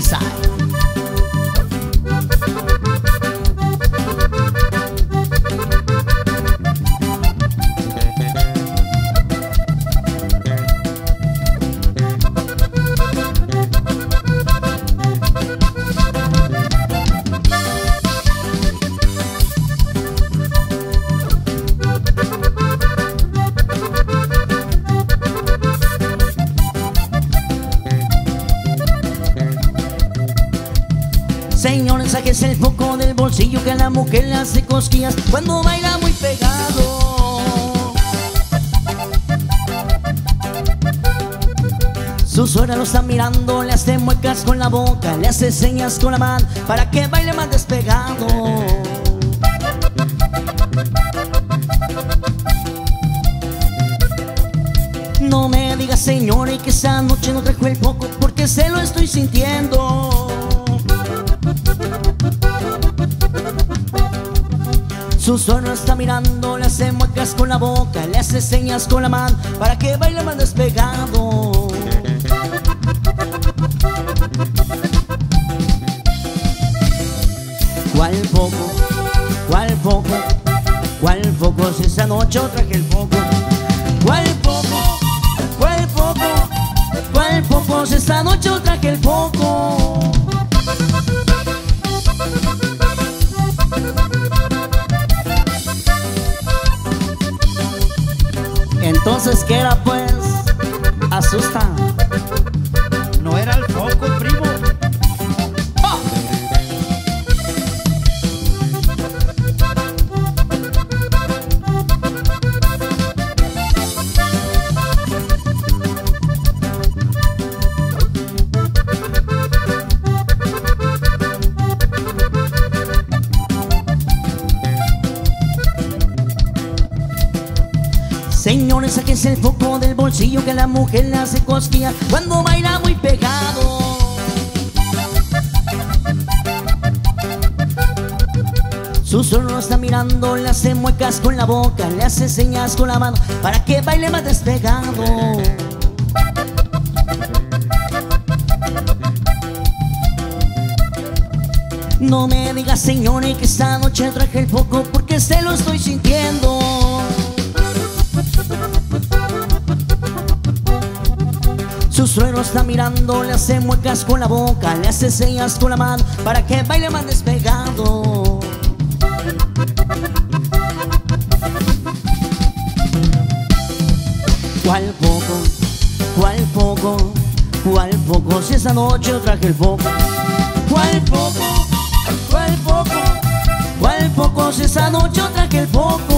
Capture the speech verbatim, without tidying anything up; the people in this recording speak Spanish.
fuerza. Señor, sáquese el foco del bolsillo, que a la mujer le hace cosquillas cuando baila muy pegado. Su suegra lo está mirando, le hace muecas con la boca, le hace señas con la mano para que baile más despegado. No me diga, señor, y que esa noche no trajo el foco, porque se lo estoy sintiendo. Su suegro está mirando, le hace muecas con la boca, le hace señas con la mano para que baile más despegado. ¿Cuál foco? ¿Cuál foco? ¿Cuál foco? Si esa noche traje el foco. ¿Cuál foco? ¿Cuál foco? ¿Cuál foco? Si esta noche traje el foco. Entonces, ¿qué era, pues? Asusta. No era el foco, primo. ¡Oh! Señores, sáquense el foco del bolsillo, que a la mujer le hace cosquillas cuando baila muy pegado. Su suegro está mirando, le hace muecas con la boca, le hace señas con la mano para que baile más despegado. No me digas, señores, que esta noche traje el foco, porque se lo estoy sintiendo. Su suegro está mirando, le hace muecas con la boca, le hace señas con la mano para que baile más despegado. ¿Cuál foco? ¿Cuál foco? ¿Cuál foco? Si esta noche yo traje el foco. ¿Cuál foco? ¿Cuál foco? ¿Cuál foco? Si esta noche yo traje el foco.